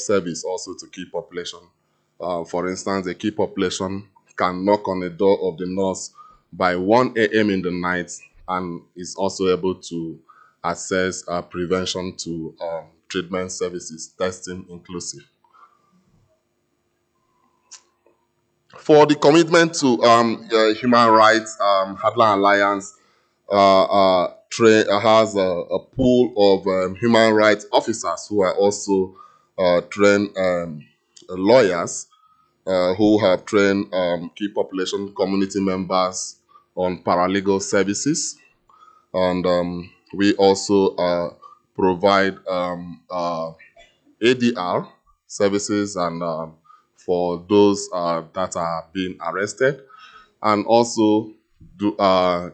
service also to key population. For instance, a key population can knock on the door of the nurse by 1 a.m. in the night and is also able to access prevention to treatment services, testing inclusive. For the commitment to human rights, Hadler Alliance has a pool of human rights officers who are also trained lawyers who have trained key population community members on paralegal services. And we also provide ADR services and for those that are being arrested, and also do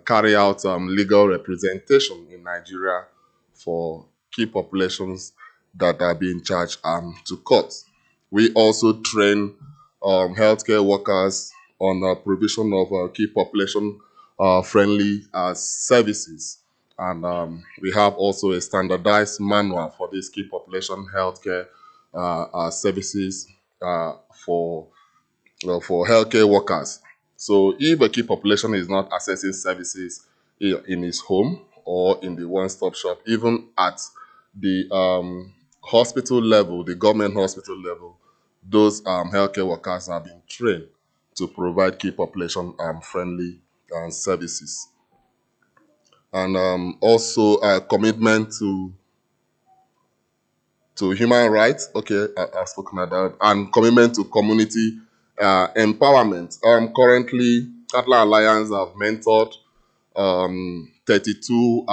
carry out legal representation in Nigeria for key populations that are being charged to court. We also train healthcare workers on the provision of key population friendly services, and we have also a standardized manual for these key population healthcare services for healthcare workers. So if a key population is not accessing services in his home or in the one-stop shop, even at the hospital level, the government hospital level, those healthcare workers have been trained to provide key population friendly services. And also a commitment to human rights. Okay, I've spoken about that. And commitment to community empowerment. Currently, Hadler Alliance have mentored 32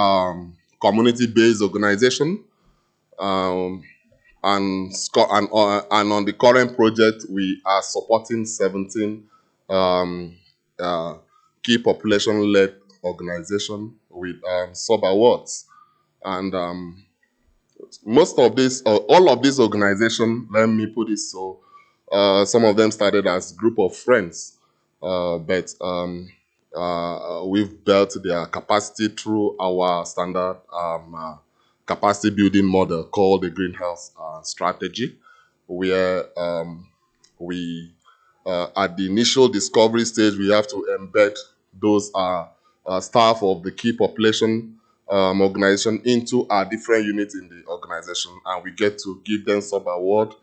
community-based organizations. And on the current project, we are supporting 17 key population-led organizations with sub-awards. And most of these, all of these organizations, let me put it so, some of them started as a group of friends, but we've built their capacity through our standard capacity building model called the Greenhouse strategy, where at the initial discovery stage, we have to embed those staff of the key population organization into our different units in the organization, and we get to give them sub-award,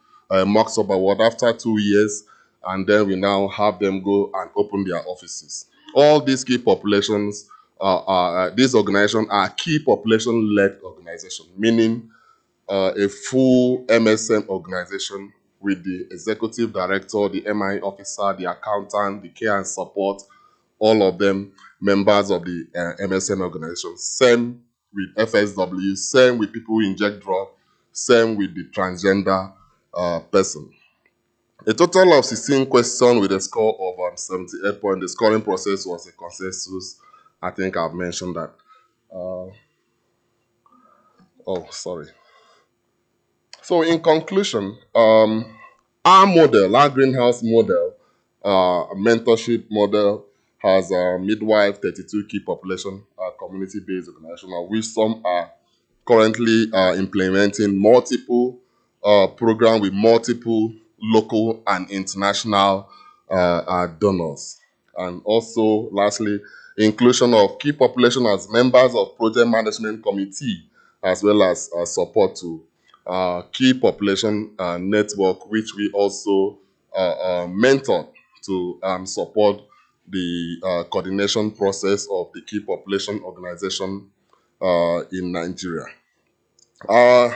mock sub-award after 2 years, and then we now have them go and open their offices. All these key populations, these organizations are key population-led organizations, meaning a full MSM organization with the executive director, the MI officer, the accountant, the care and support, all of them members of the MSM organization. Same with FSW, same with people who inject drugs, same with the transgender person. A total of 16 questions with a score of 78 points. The scoring process was a consensus. I think I've mentioned that. Oh, sorry. So in conclusion, our model, our Greenhouse model, mentorship model, has midwife 32 key population community-based organizations, of which some are currently implementing multiple programs with multiple local and international donors. And also, lastly, inclusion of key population as members of project management committee, as well as support to key population network, which we also mentor to support the coordination process of the key population organization in Nigeria. All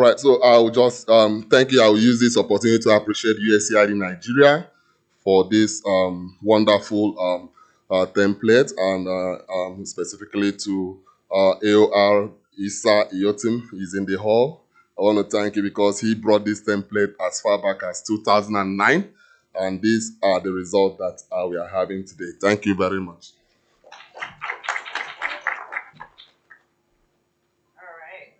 right, so I'll just thank you. I'll use this opportunity to appreciate USAID Nigeria for this wonderful template, and specifically to AOR Issa Yotim is in the hall. I want to thank you because he brought this template as far back as 2009. And these are the results that we are having today. Thank you very much. All right.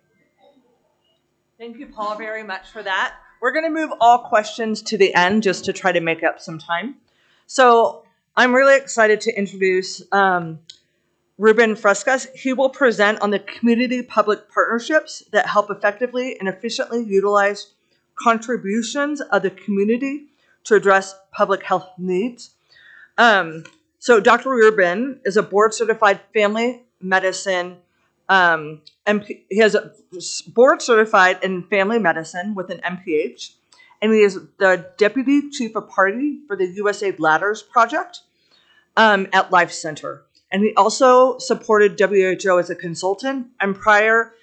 Thank you, Paul, very much for that. We're going to move all questions to the end just to try to make up some time. So I'm really excited to introduce Ruben Frescas. He will present on the community public partnerships that help effectively and efficiently utilize contributions of the community to address public health needs. So Dr. Ruben is a board-certified family medicine, and he has a board-certified in family medicine with an MPH, and he is the deputy chief of party for the USAID Ladders Project at Life Center. And he also supported WHO as a consultant, and prior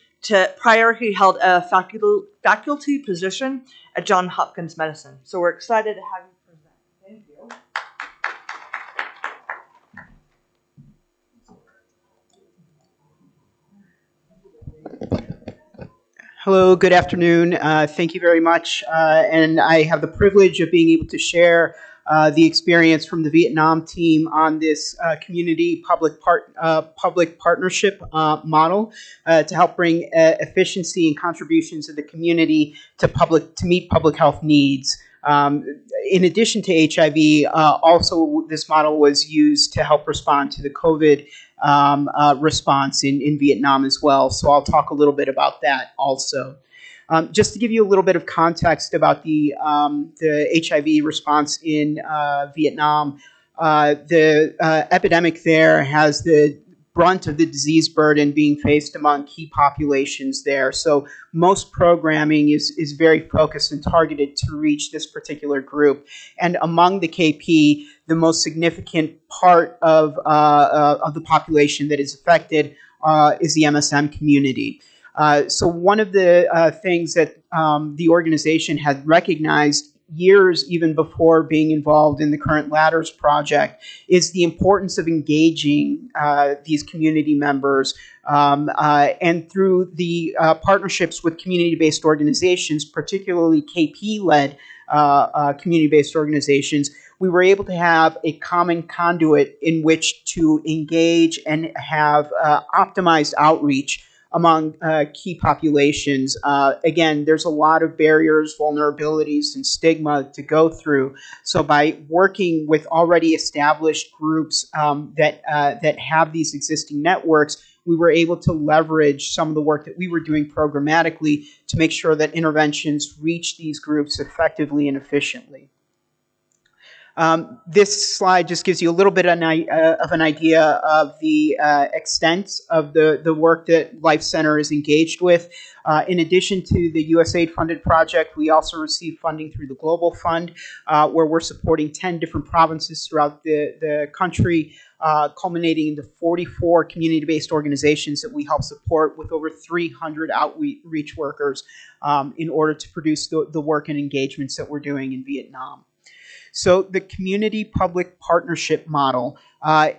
he held a faculty position at Johns Hopkins Medicine. So we're excited to have you present. Thank you. Hello, good afternoon. Thank you very much. And I have the privilege of being able to share the experience from the Vietnam team on this community public partnership model to help bring efficiency and contributions of the community to meet public health needs. In addition to HIV, also this model was used to help respond to the COVID response in Vietnam as well. So I'll talk a little bit about that also. Just to give you a little bit of context about the HIV response in Vietnam, the epidemic there has the brunt of the disease burden being faced among key populations there. So most programming is very focused and targeted to reach this particular group. And among the KP, the most significant part of the population that is affected is the MSM community. So one of the things that the organization had recognized years even before being involved in the current Ladders project is the importance of engaging these community members and through the partnerships with community-based organizations, particularly KP-led community-based organizations, we were able to have a common conduit in which to engage and have optimized outreach among key populations. Again, there's a lot of barriers, vulnerabilities, and stigma to go through. So by working with already established groups that have these existing networks, we were able to leverage some of the work that we were doing programmatically to make sure that interventions reach these groups effectively and efficiently. This slide just gives you a little bit of an idea of the extent of the work that Life Center is engaged with. In addition to the USAID-funded project, we also receive funding through the Global Fund, where we're supporting 10 different provinces throughout the country, culminating into 44 community-based organizations that we help support with over 300 outreach workers in order to produce the work and engagements that we're doing in Vietnam. So the community-public partnership model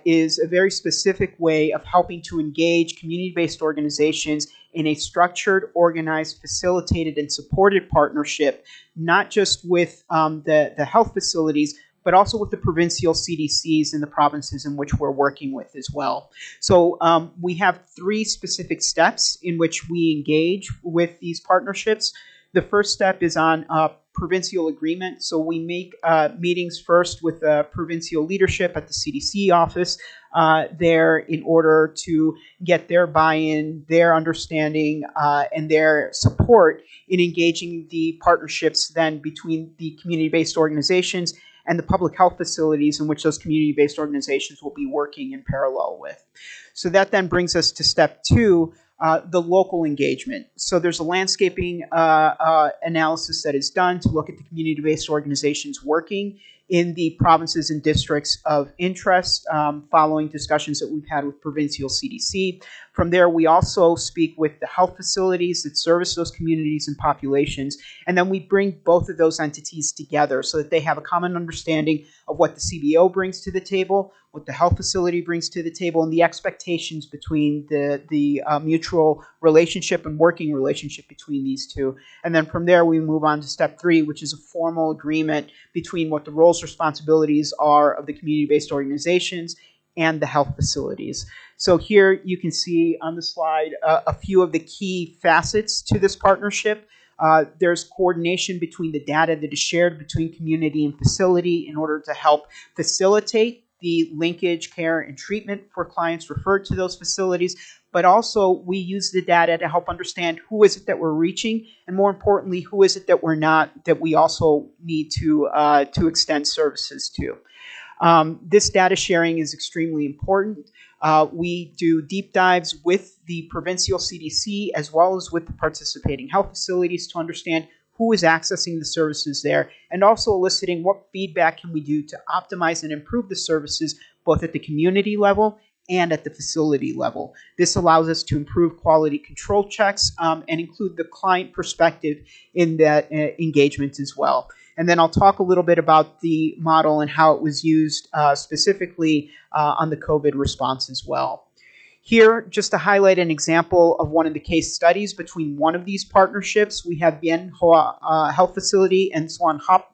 is a very specific way of helping to engage community-based organizations in a structured, organized, facilitated, and supported partnership, not just with the health facilities, but also with the provincial CDCs in the provinces in which we're working with as well. So we have three specific steps in which we engage with these partnerships. The first step is on provincial agreement. So we make meetings first with provincial leadership at the CDC office there in order to get their buy-in, their understanding, and their support in engaging the partnerships then between the community-based organizations and the public health facilities in which those community-based organizations will be working in parallel with. So that then brings us to step two, the local engagement. So there's a landscaping analysis that is done to look at the community-based organizations working in the provinces and districts of interest following discussions that we've had with provincial CDC. From there, we also speak with the health facilities that service those communities and populations, and then we bring both of those entities together so that they have a common understanding of what the CBO brings to the table, what the health facility brings to the table, and the expectations between the mutual relationship and working relationship between these two. And then from there, we move on to step three, which is a formal agreement between what the roles responsibilities are of the community-based organizations and the health facilities. So here you can see on the slide a few of the key facets to this partnership. There's coordination between the data that is shared between community and facility in order to help facilitate the linkage, care, and treatment for clients referred to those facilities, but also we use the data to help understand who is it that we're reaching, and more importantly, who is it that we're not, that we also need to extend services to. This data sharing is extremely important. We do deep dives with the provincial CDC as well as with the participating health facilities to understand who is accessing the services there, and also eliciting what feedback can we do to optimize and improve the services both at the community level and at the facility level. This allows us to improve quality control checks and include the client perspective in that engagement as well. And then I'll talk a little bit about the model and how it was used specifically on the COVID response as well. Here, just to highlight an example of one of the case studies between one of these partnerships, we have Bien Hoa Health Facility and Swan Hop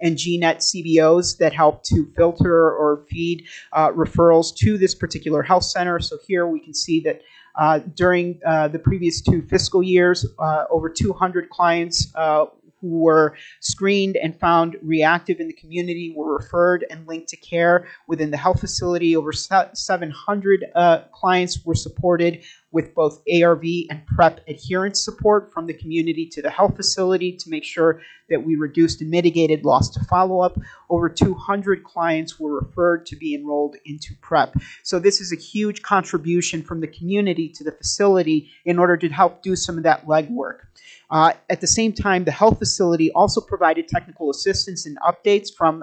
and GNET CBOs that help to filter or feed referrals to this particular health center. So here we can see that during the previous two fiscal years, over 200 clients who were screened and found reactive in the community were referred and linked to care within the health facility. Over 700 clients were supported with both ARV and PrEP adherence support from the community to the health facility to make sure that we reduced and mitigated loss to follow-up. Over 200 clients were referred to be enrolled into PrEP. So this is a huge contribution from the community to the facility in order to help do some of that legwork. At the same time, the health facility also provided technical assistance and updates from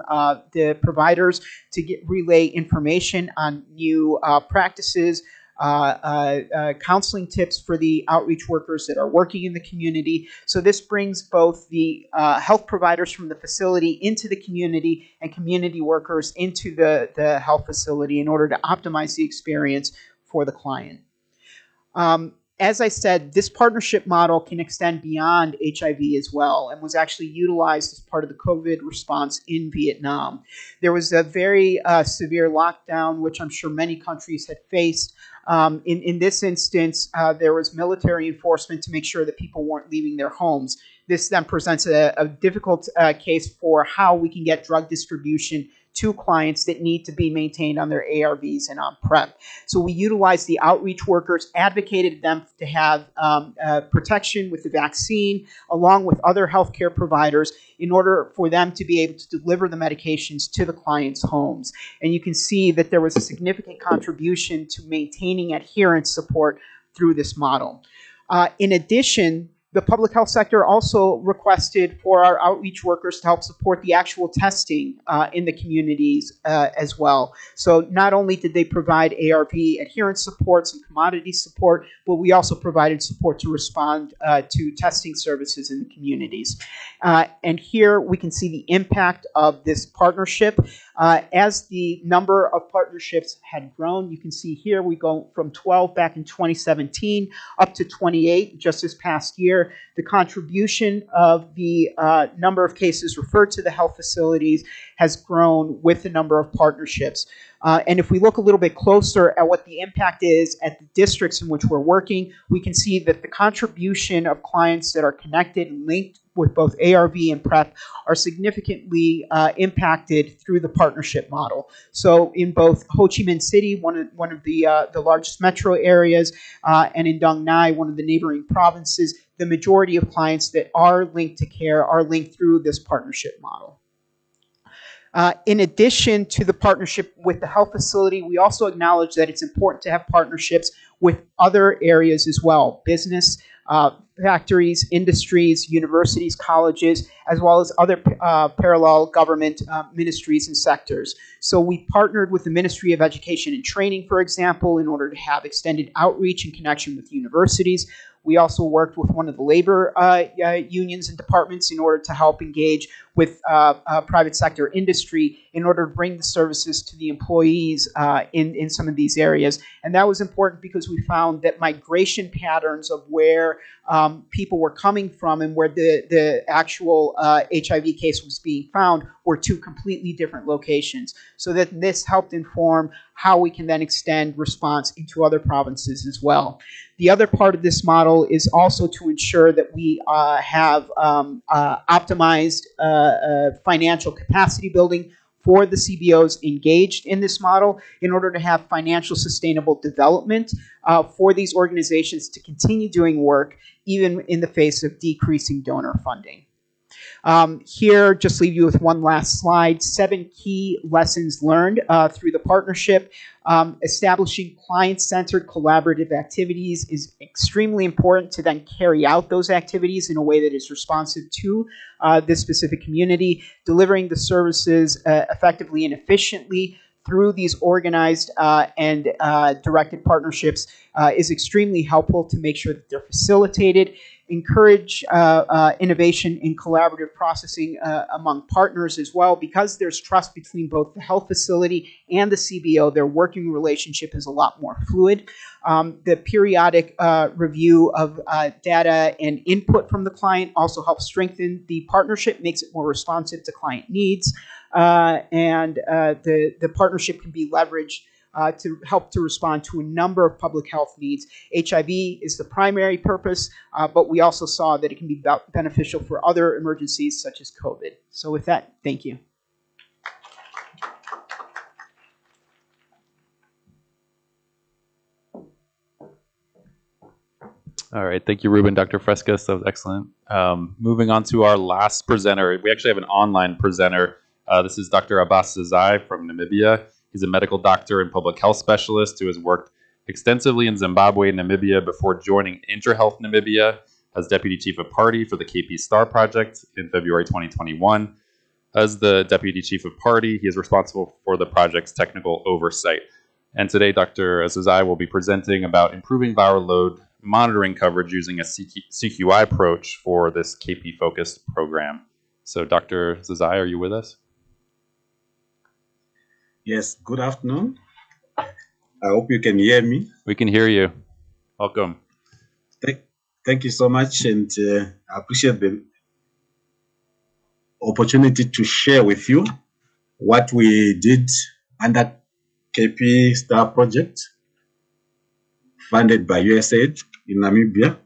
the providers to relay information on new practices, counseling tips for the outreach workers that are working in the community. So this brings both the health providers from the facility into the community and community workers into the health facility in order to optimize the experience for the client. As I said, this partnership model can extend beyond HIV as well, and was actually utilized as part of the COVID response in Vietnam. There was a very severe lockdown, which I'm sure many countries had faced. In this instance, there was military enforcement to make sure that people weren't leaving their homes. This then presents a difficult case for how we can get drug distribution to clients that need to be maintained on their ARVs and on PrEP. So we utilized the outreach workers, advocated them to have protection with the vaccine, along with other healthcare providers, in order for them to be able to deliver the medications to the clients' homes. And you can see that there was a significant contribution to maintaining adherence support through this model. In addition, the public health sector also requested for our outreach workers to help support the actual testing in the communities as well. So not only did they provide ARV adherence support, some commodity support, but we also provided support to respond to testing services in the communities. And here we can see the impact of this partnership. As the number of partnerships had grown, you can see here we go from 12 back in 2017 up to 28 just this past year. The contribution of the number of cases referred to the health facilities has grown with the number of partnerships. And if we look a little bit closer at what the impact is at the districts in which we're working, we can see that the contribution of clients that are connected and linked with both ARV and PrEP are significantly impacted through the partnership model. So in both Ho Chi Minh City, one of the largest metro areas, and in Dong Nai, one of the neighboring provinces, the majority of clients that are linked to care are linked through this partnership model. In addition to the partnership with the health facility, we also acknowledge that it's important to have partnerships with other areas as well, business, factories, industries, universities, colleges, as well as other parallel government ministries and sectors. So we partnered with the Ministry of Education and Training, for example, in order to have extended outreach in connection with universities. We also worked with one of the labor unions and departments in order to help engage with private sector industry in order to bring the services to the employees in some of these areas. And that was important because we found that migration patterns of where people were coming from and where the actual HIV case was being found were two completely different locations. So that this helped inform how we can then extend response into other provinces as well. The other part of this model is also to ensure that we have optimized financial capacity building for the CBOs engaged in this model in order to have financial sustainable development for these organizations to continue doing work even in the face of decreasing donor funding. Here, just leave you with one last slide, 7 key lessons learned through the partnership. Establishing client-centered collaborative activities is extremely important to then carry out those activities in a way that is responsive to this specific community, delivering the services effectively and efficiently through these organized and directed partnerships is extremely helpful to make sure that they're facilitated. Encourage innovation in collaborative processing among partners as well. Because there's trust between both the health facility and the CBO, their working relationship is a lot more fluid. The periodic review of data and input from the client also helps strengthen the partnership, makes it more responsive to client needs, and the partnership can be leveraged to help to respond to a number of public health needs. HIV is the primary purpose, but we also saw that it can be beneficial for other emergencies such as COVID. So with that, thank you. All right, thank you, Ruben, Dr. Frescas, that was excellent. Moving on to our last presenter. We actually have an online presenter. This is Dr. Abbas Zazai from Namibia. He's a medical doctor and public health specialist who has worked extensively in Zimbabwe and Namibia before joining InterHealth Namibia as deputy chief of party for the KP Star project in February 2021. As the deputy chief of party, he is responsible for the project's technical oversight. And today, Dr. Zazai will be presenting about improving viral load monitoring coverage using a CQI approach for this KP-focused program. So, Dr. Zazai, are you with us? Yes, good afternoon. I hope you can hear me. We can hear you. Welcome. Thank you so much, and I appreciate the opportunity to share with you what we did under KP Star project funded by USAID in Namibia,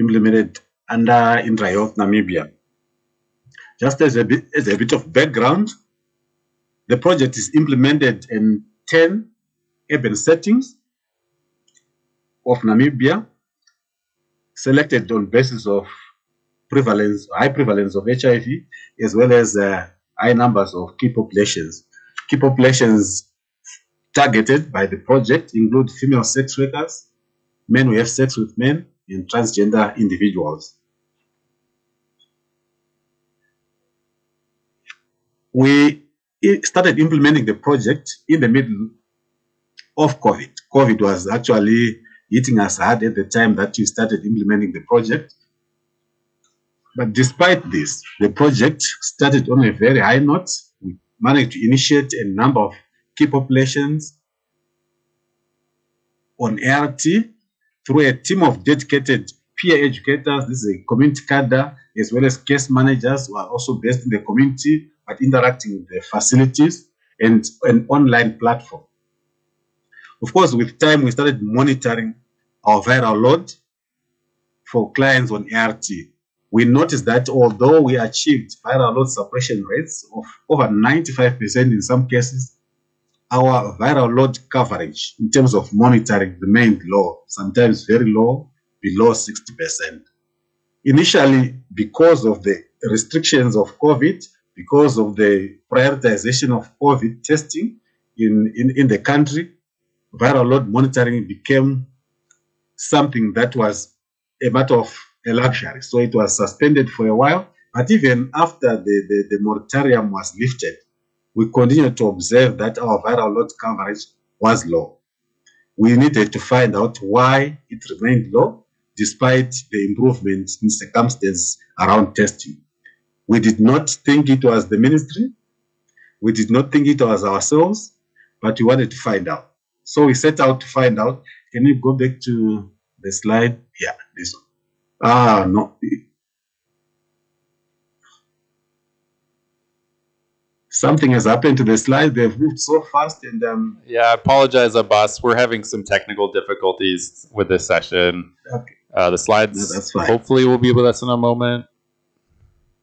implemented under InterHealth Namibia. Just as a bit of background, the project is implemented in 10 urban settings of Namibia, selected on basis of prevalence, high prevalence of HIV, as well as high numbers of key populations. Key populations targeted by the project include female sex workers, men who have sex with men, and transgender individuals. We started implementing the project in the middle of COVID. COVID was actually hitting us hard at the time that we started implementing the project. But despite this, the project started on a very high note. We managed to initiate a number of key populations on ART through a team of dedicated peer educators. This is a community cadre, as well as case managers who are also based in the community, but interacting with the facilities, and an online platform. Of course, with time, we started monitoring our viral load for clients on ART. We noticed that although we achieved viral load suppression rates of over 95% in some cases, our viral load coverage in terms of monitoring remained low, sometimes very low, below 60%. Initially, because of the restrictions of COVID, because of the prioritization of COVID testing in the country, viral load monitoring became something that was a matter of a luxury. So it was suspended for a while, but even after the moratorium was lifted, we continued to observe that our viral load coverage was low. We needed to find out why it remained low, despite the improvement in circumstances around testing. We did not think it was the ministry. We did not think it was ourselves, but we wanted to find out. So we set out to find out. Can you go back to the slide? Yeah, this one. Ah, no. Something has happened to the slide. They've moved so fast. And yeah, I apologize, Abbas. We're having some technical difficulties with this session. Okay. The slides, no, hopefully, will be with us in a moment.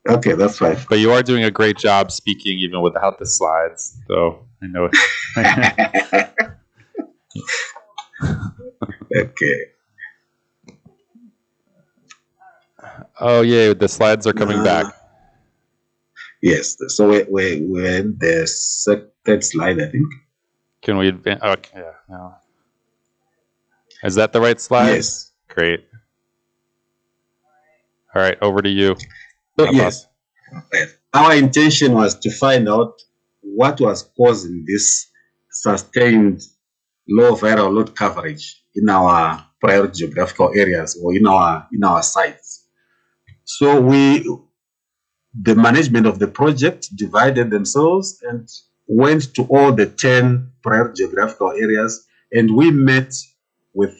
Okay, that's fine. But you are doing a great job speaking even without the slides. So I know it. Okay. Oh, yeah, the slides are coming back. Yes, so we're in the second slide, I think. Can we advance? Okay. No. Is that the right slide? Yes. Great. All right, over to you. So, yes. Our intention was to find out what was causing this sustained low viral load coverage in our priority geographical areas or in our sites. So the management of the project divided themselves and went to all the 10 priority geographical areas, and we met with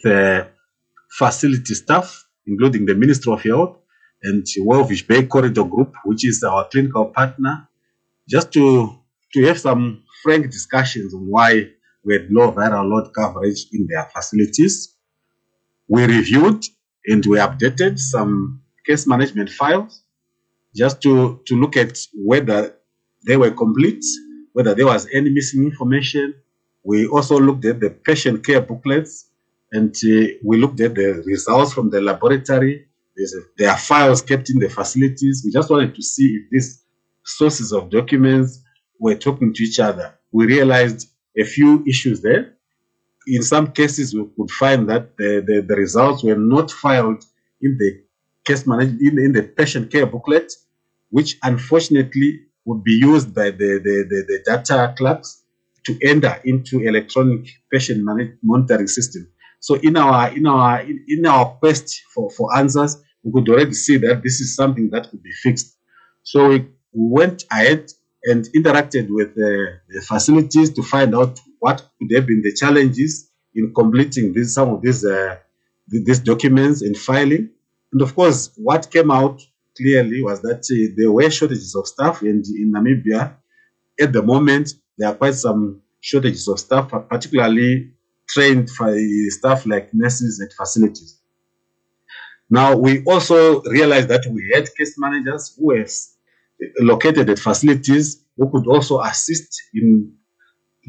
facility staff, including the Ministry of Health and Welfish Bay Corridor Group, which is our clinical partner, just to have some frank discussions on why we had low viral load coverage in their facilities. We reviewed and we updated some case management files just to look at whether they were complete, whether there was any missing information. We also looked at the patient care booklets, and we looked at the results from the laboratory. There are files kept in the facilities. We just wanted to see if these sources of documents were talking to each other. We realized a few issues there. In some cases, we could find that the results were not filed in the case management, in the patient care booklet, which unfortunately would be used by the data clerks to enter into electronic patient monitoring system. So in our quest for answers, we could already see that this is something that could be fixed. So we went ahead and interacted with the facilities to find out what could have been the challenges in completing some of these documents and filing. And of course, what came out clearly was that there were shortages of staff in Namibia. At the moment, there are quite some shortages of staff, particularly trained staff like nurses at facilities. Now, we also realized that we had case managers who were located at facilities who could also assist in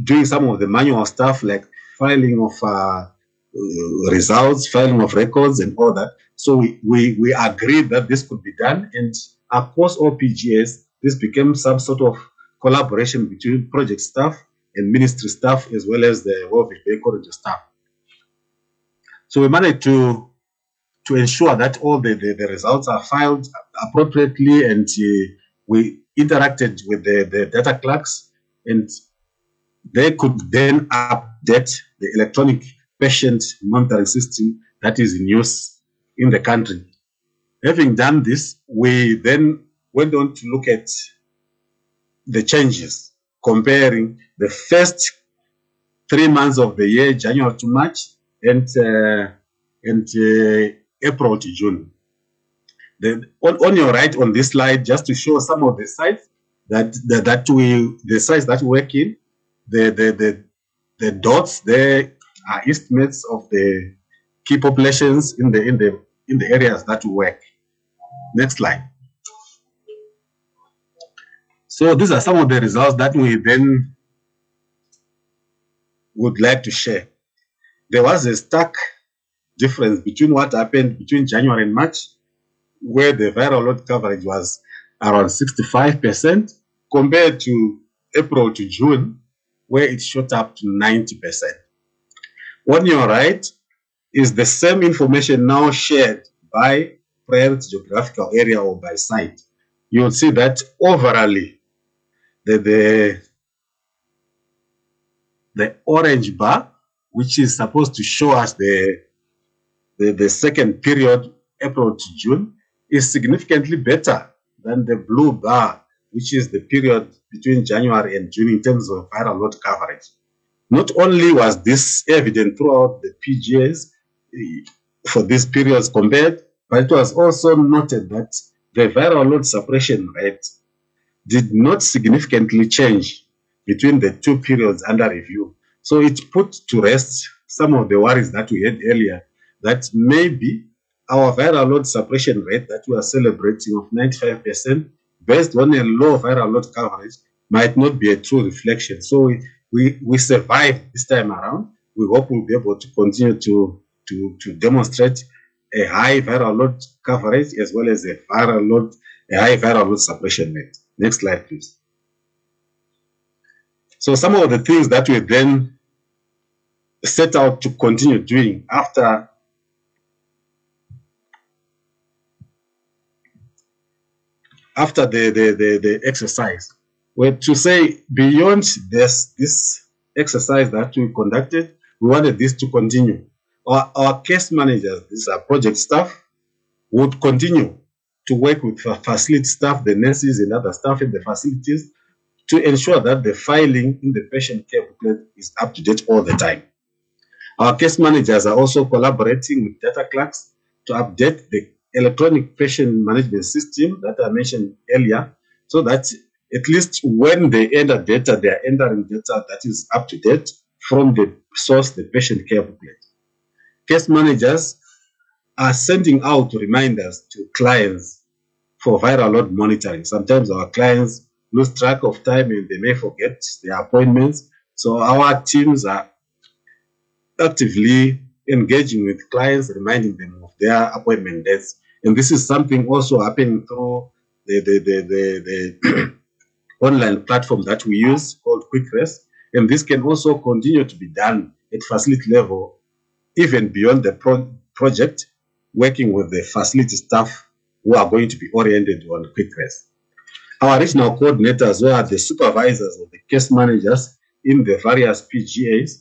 doing some of the manual stuff like filing of results, filing of records, and all that. So we agreed that this could be done, and across all PGAs, this became some sort of collaboration between project staff and ministry staff, as well as the Welfish Bay Corridor staff. So we managed to ensure that all the results are filed appropriately, and we interacted with the data clerks, and they could then update the electronic patient monitoring system that is in use in the country. Having done this, we then went on to look at the changes, comparing the first 3 months of the year, January to March, and April to June. On your right on this slide, just to show some of the sites that we work in. The dots there are estimates of the key populations in the areas that we work. Next slide. So these are some of the results that we then would like to share. There was a stark difference between what happened between January and March, where the viral load coverage was around 65%, compared to April to June, where it shot up to 90%. On your right is the same information now shared by priority geographical area or by site. You'll see that overally, the orange bar, which is supposed to show us the second period, April to June, is significantly better than the blue bar, which is the period between January and June in terms of viral load coverage. Not only was this evident throughout the PGAs for these periods compared, but it was also noted that the viral load suppression rate did not significantly change between the two periods under review. So it put to rest some of the worries that we had earlier, that maybe our viral load suppression rate that we are celebrating of 95% based on a low viral load coverage might not be a true reflection. So we survived this time around. We hope we'll be able to continue to demonstrate a high viral load coverage as well as a high viral load suppression rate. Next slide, please. So some of the things that we then set out to continue doing after the exercise were to say, beyond this exercise that we conducted, we wanted this to continue. Our case managers, these are project staff, would continue to work with facility staff, the nurses and other staff in the facilities, to ensure that the filing in the patient care booklet is up to date all the time. Our case managers are also collaborating with data clerks to update the electronic patient management system that I mentioned earlier, so that at least when they enter data, they are entering data that is up to date from the source, the patient care booklet. Case managers are sending out reminders to clients for viral load monitoring. Sometimes our clients lose track of time and they may forget their appointments. So our teams are actively engaging with clients, reminding them of their appointment dates. And this is something also happening through the online platform that we use called QuickRest. And this can also continue to be done at facility level, even beyond the project, working with the facility staff who are going to be oriented on QuickRest. Our regional coordinators, who are the supervisors of the case managers in the various PGAs,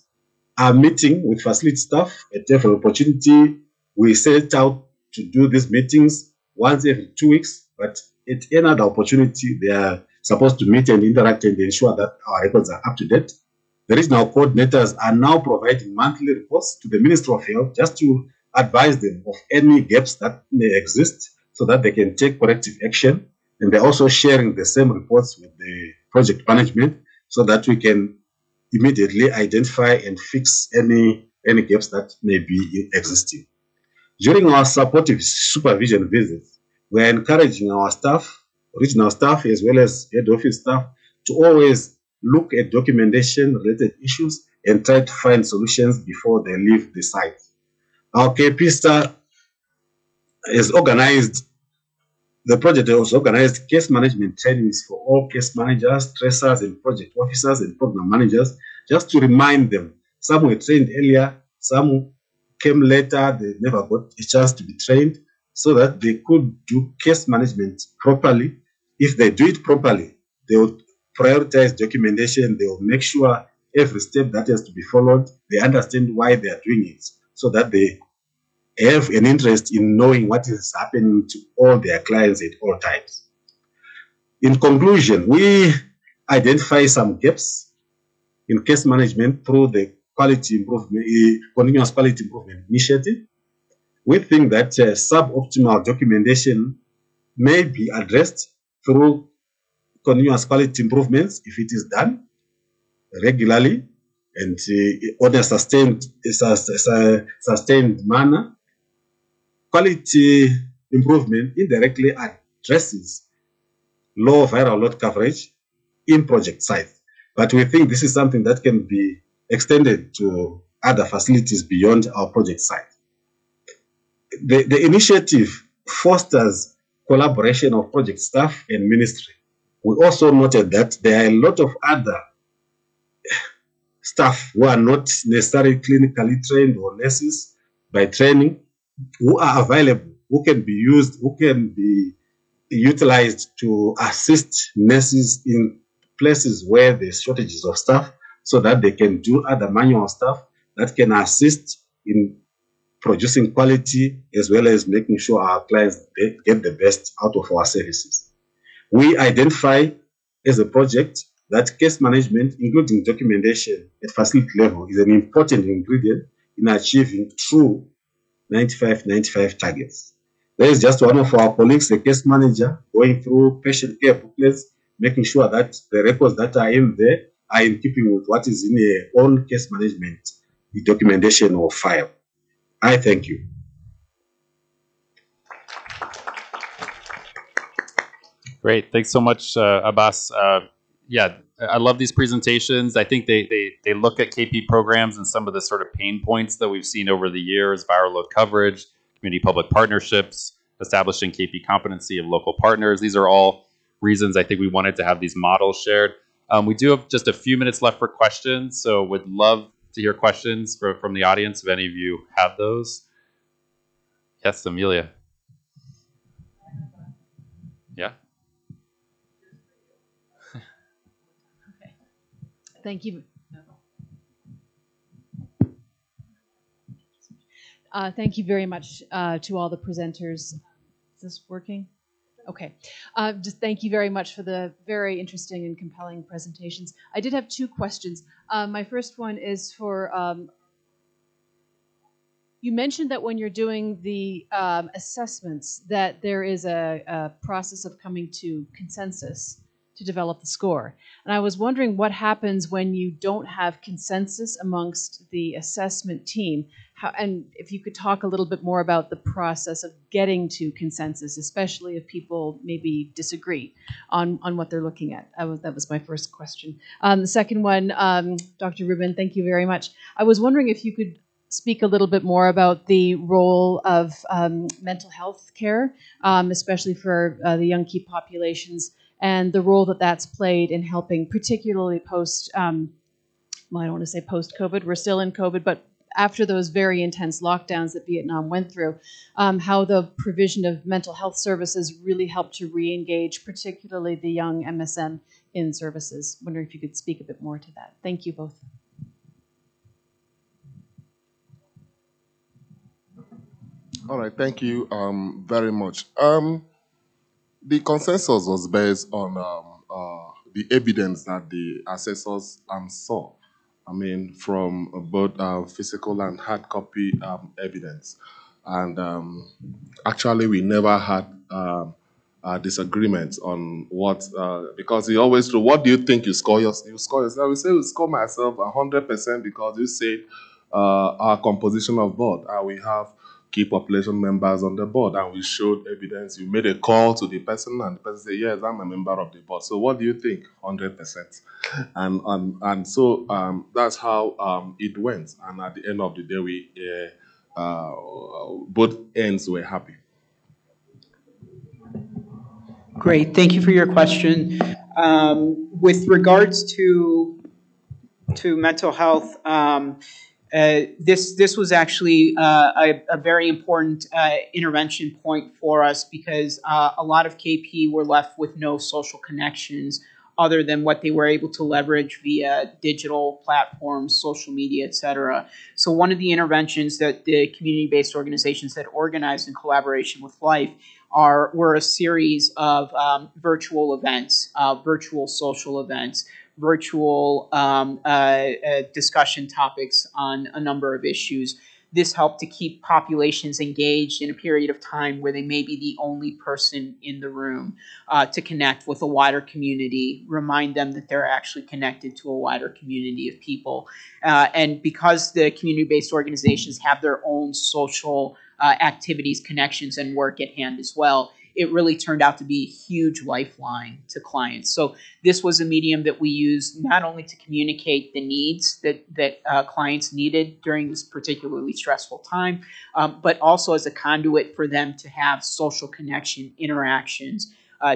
are meeting with facility staff at every opportunity. We set out to do these meetings once every 2 weeks, but at another opportunity, they are supposed to meet and interact and ensure that our records are up to date. The regional coordinators are now providing monthly reports to the Ministry of Health just to advise them of any gaps that may exist so that they can take corrective action. And they're also sharing the same reports with the project management so that we can immediately identify and fix any gaps that may be existing. During our supportive supervision visits, we're encouraging our staff, regional staff as well as head office staff, to always look at documentation related issues and try to find solutions before they leave the site. Our KP Star is organized, the project has organized case management trainings for all case managers, stressors, and project officers and program managers, just to remind them. Some were trained earlier, some came later, they never got a chance to be trained, so that they could do case management properly. If they do it properly, they would prioritize documentation, they will make sure every step that has to be followed, they understand why they are doing it, so that they have an interest in knowing what is happening to all their clients at all times. In conclusion, we identify some gaps in case management through the quality improvement, continuous quality improvement initiative. We think that suboptimal documentation may be addressed through continuous quality improvements if it is done regularly and on a sustained manner. Quality improvement indirectly addresses low viral load coverage in project sites, but we think this is something that can be extended to other facilities beyond our project site. The initiative fosters collaboration of project staff and ministry. We also noted that there are a lot of other staff who are not necessarily clinically trained or nurses by training, who are available, who can be used, who can be utilized to assist nurses in places where there's shortages of staff, so that they can do other manual stuff that can assist in producing quality as well as making sure our clients get the best out of our services. We identify as a project that case management, including documentation at facility level, is an important ingredient in achieving true 95-95 targets. There is just one of our colleagues, the case manager, going through patient care booklets, making sure that the records that are in there are in keeping with what is in their own case management, the documentation or file. I thank you. Great. Thanks so much, Abbas. Yeah, I love these presentations. I think they look at KP programs and some of the sort of pain points that we've seen over the years: viral load coverage, community public partnerships, establishing KP competency of local partners. These are all reasons I think we wanted to have these models shared. We do have just a few minutes left for questions, so would love to hear questions from the audience if any of you have those. Yes, Amelia. Yeah. Okay. Thank you. Thank you very much to all the presenters. Is this working? Okay. Just thank you very much for the very interesting and compelling presentations. I did have two questions. My first one is for, you mentioned that when you're doing the assessments that there is a process of coming to consensus to develop the score. And I was wondering what happens when you don't have consensus amongst the assessment team. How, and if you could talk a little bit more about the process of getting to consensus, especially if people maybe disagree on what they're looking at. That was my first question. The second one, Dr. Ruben, thank you very much. I was wondering if you could speak a little bit more about the role of mental health care, especially for the young key populations, and the role that that's played in helping, particularly post, well, I don't want to say post-COVID, we're still in COVID, but after those very intense lockdowns that Vietnam went through, how the provision of mental health services really helped to re-engage, particularly the young MSM in services. I wonder if you could speak a bit more to that. Thank you both. All right, thank you very much. The consensus was based on the evidence that the assessors saw. I mean, from both physical and hard copy evidence. And actually, we never had disagreements on what, because you always do, what do you think you score yourself? You score yourself. We say, we score myself 100% because you said our composition of board, we have key population members on the board, and we showed evidence. You made a call to the person, and the person said, yes, I'm a member of the board. So what do you think? 100%. And so that's how it went. And at the end of the day, we both ends were happy. Great. Thank you for your question. With regards to mental health, this was actually a very important intervention point for us, because a lot of KP were left with no social connections other than what they were able to leverage via digital platforms, social media, etc. So one of the interventions that the community-based organizations that organized in collaboration with Life were a series of virtual events, virtual social events, virtual discussion topics on a number of issues. This helped to keep populations engaged in a period of time where they may be the only person in the room, to connect with a wider community, remind them that they're actually connected to a wider community of people. And because the community-based organizations have their own social activities, connections, and work at hand as well, it really turned out to be a huge lifeline to clients. So this was a medium that we used not only to communicate the needs that clients needed during this particularly stressful time, but also as a conduit for them to have social connection, interactions,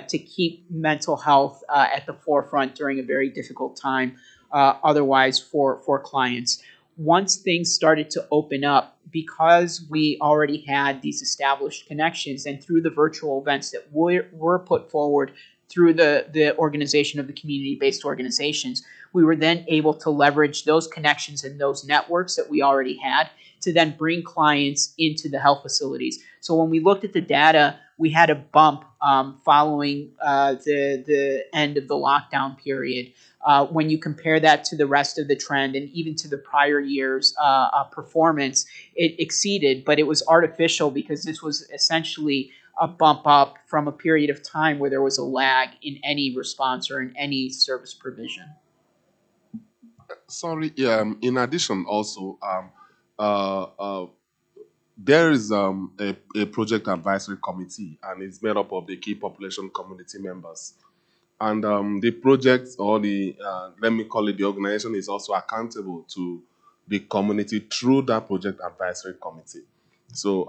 to keep mental health at the forefront during a very difficult time otherwise for clients. Once things started to open up, because we already had these established connections, and through the virtual events that were put forward through the organization of the community-based organizations, we were then able to leverage those connections and those networks that we already had to then bring clients into the health facilities. So when we looked at the data, we had a bump following the end of the lockdown period. When you compare that to the rest of the trend and even to the prior year's performance, it exceeded, but it was artificial because this was essentially a bump up from a period of time where there was a lag in any response or in any service provision. Sorry, in addition also, there is a project advisory committee, and it's made up of the key population community members. And the project, or the, let me call it the organization, is also accountable to the community through that project advisory committee. So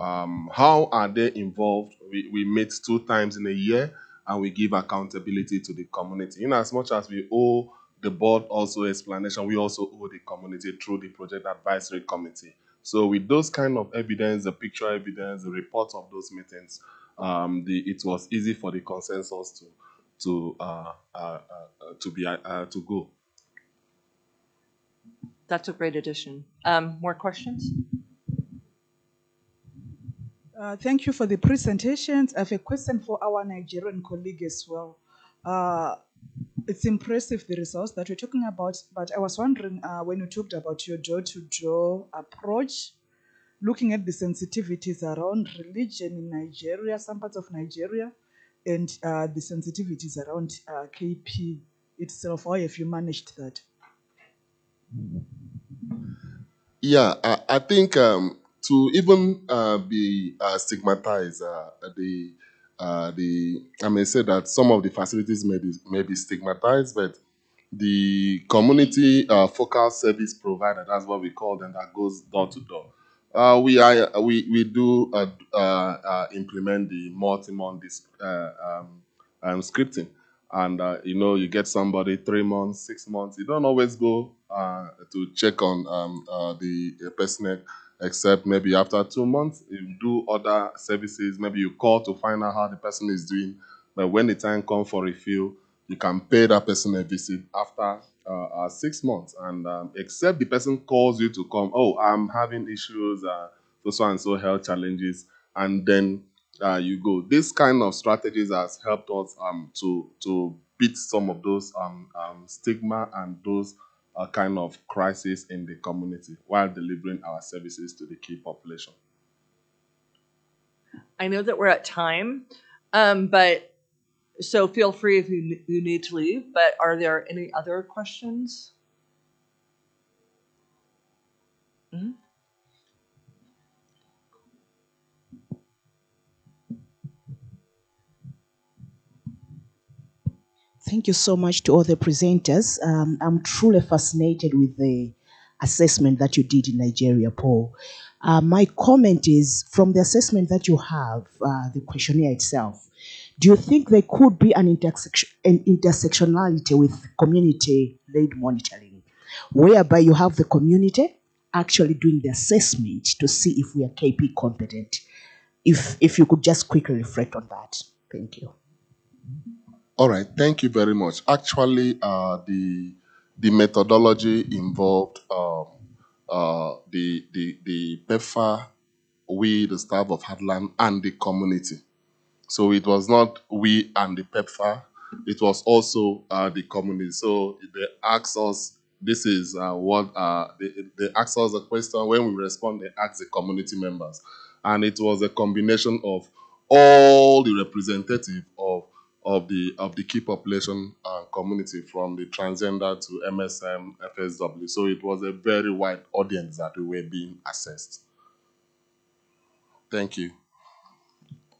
how are they involved? We meet 2 times in a year, and we give accountability to the community. In as much as we owe the board also explanation, we also owe the community through the project advisory committee. So with those kind of evidence, the picture evidence, the reports of those meetings, it was easy for the consensus to go. That's a great addition. More questions? Thank you for the presentations. I have a question for our Nigerian colleague as well. It's impressive, the results that you're talking about, but I was wondering when you talked about your door-to-door approach, looking at the sensitivities around religion in Nigeria, some parts of Nigeria, and the sensitivities around KP itself. How have you managed that? Yeah, I think to even be stigmatized, I may say that some of the facilities may be stigmatized, but the community focal service provider, that's what we call them, that goes door to door. We do implement the multi-month scripting, and you know, you get somebody 3 months, 6 months. You don't always go to check on the person, except maybe after 2 months, you do other services. Maybe you call to find out how the person is doing. But when the time comes for refill, you can pay that person a visit after 6 months. And except the person calls you to come, oh, I'm having issues, so-and-so health challenges, and then you go. This kind of strategies has helped us to beat some of those stigma and those a kind of crisis in the community while delivering our services to the key population. I know that we're at time, but so feel free if you need to leave, but are there any other questions? Mm-hmm. Thank you so much to all the presenters. I'm truly fascinated with the assessment that you did in Nigeria, Paul. My comment is, from the assessment that you have, the questionnaire itself, do you think there could be an intersectionality with community-led monitoring, whereby you have the community actually doing the assessment to see if we are KP competent? If you could just quickly reflect on that. Thank you. All right, thank you very much. Actually, the methodology involved the PEFA, we, the staff of Hadler, and the community. So it was not we and the PEFA, it was also the community. So they asked us, this is what, they asked us the question, when we respond, they asked the community members. And it was a combination of all the representatives of the key population community, from the transgender to MSM, FSW. So it was a very wide audience that we were being assessed. Thank you.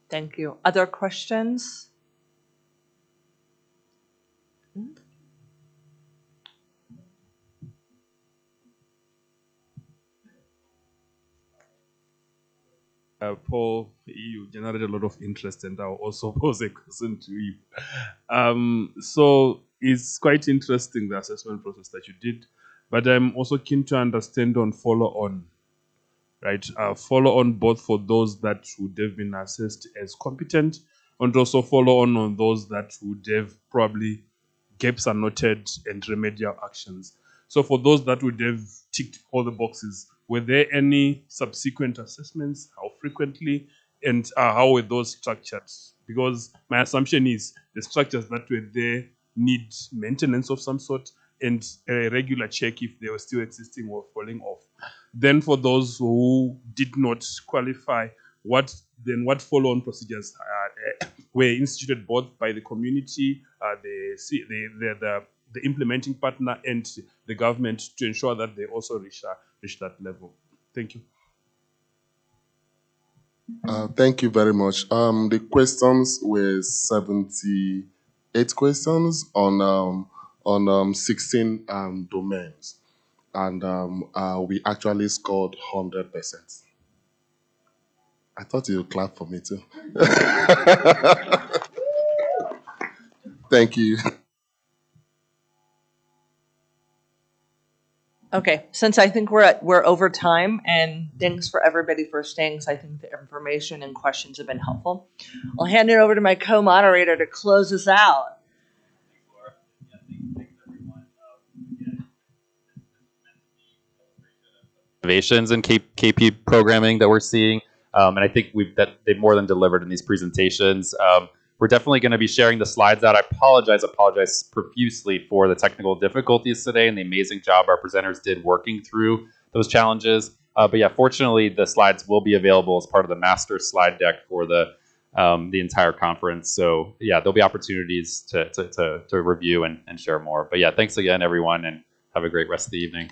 Thank you. Other questions? Paul, you generated a lot of interest, and I'll also pose a question to you. So it's quite interesting, the assessment process that you did, but I'm also keen to understand on follow-on, right? Follow-on both for those that would have been assessed as competent, and also follow-on on those that would have probably gaps are noted and remedial actions. So for those that would have ticked all the boxes, were there any subsequent assessments? How frequently? And how were those structured? Because my assumption is the structures that were there need maintenance of some sort and a regular check if they were still existing or falling off. Then for those who did not qualify, what follow-on procedures were instituted both by the community, the implementing partner, and the government to ensure that they also reach that level? Thank you. Thank you very much. The questions were 78 questions on 16 domains, and we actually scored 100%. I thought you would clap for me too. Thank you. Okay, since I think we're over time, and thanks for everybody for staying, so I think the information and questions have been helpful. I'll hand it over to my co-moderator to close us out. Innovations in KP programming that we're seeing, and I think they've more than delivered in these presentations. We're definitely going to be sharing the slides out. I apologize profusely for the technical difficulties today and the amazing job our presenters did working through those challenges. But yeah, fortunately, the slides will be available as part of the master slide deck for the entire conference. So yeah, there'll be opportunities to review and share more. But yeah, thanks again, everyone, and have a great rest of the evening.